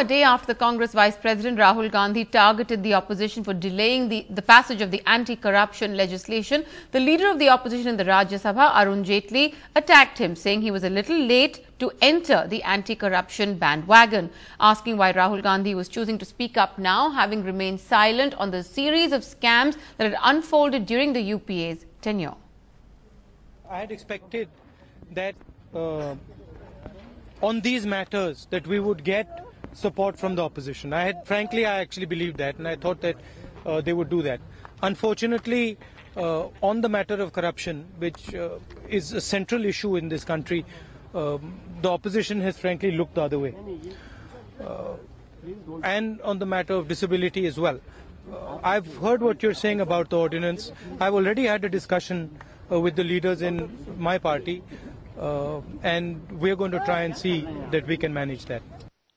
a day after the Congress Vice President Rahul Gandhi targeted the opposition for delaying the passage of the anti-corruption legislation, the leader of the opposition in the Rajya Sabha, Arun Jaitley, attacked him, saying he was a little late to enter the anti-corruption bandwagon, asking why Rahul Gandhi was choosing to speak up now, having remained silent on the series of scams that had unfolded during the UPA's tenure. I had expected that on these matters that we would get support from the opposition. I actually believed that, and I thought that they would do that. Unfortunately, on the matter of corruption, which is a central issue in this country, the opposition has frankly looked the other way. And on the matter of disability as well. I've heard what you're saying about the ordinance. I've already had a discussion with the leaders in my party. And we're going to try and see that we can manage that.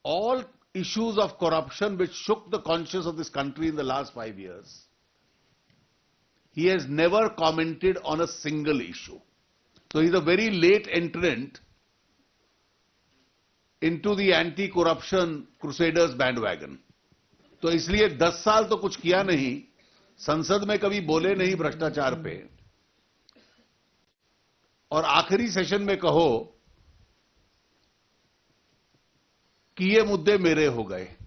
All issues of corruption which shook the conscience of this country in the last 5 years, he has never commented on a single issue. So he's a very late entrant into the anti-corruption crusaders bandwagon. So इसलिए 10 साल तो कुछ किया नहीं, संसद में कभी बोले नहीं भ्रष्टाचार पे, और आखिरी सेशन में कहो कि ये मुद्दे मेरे हो गए।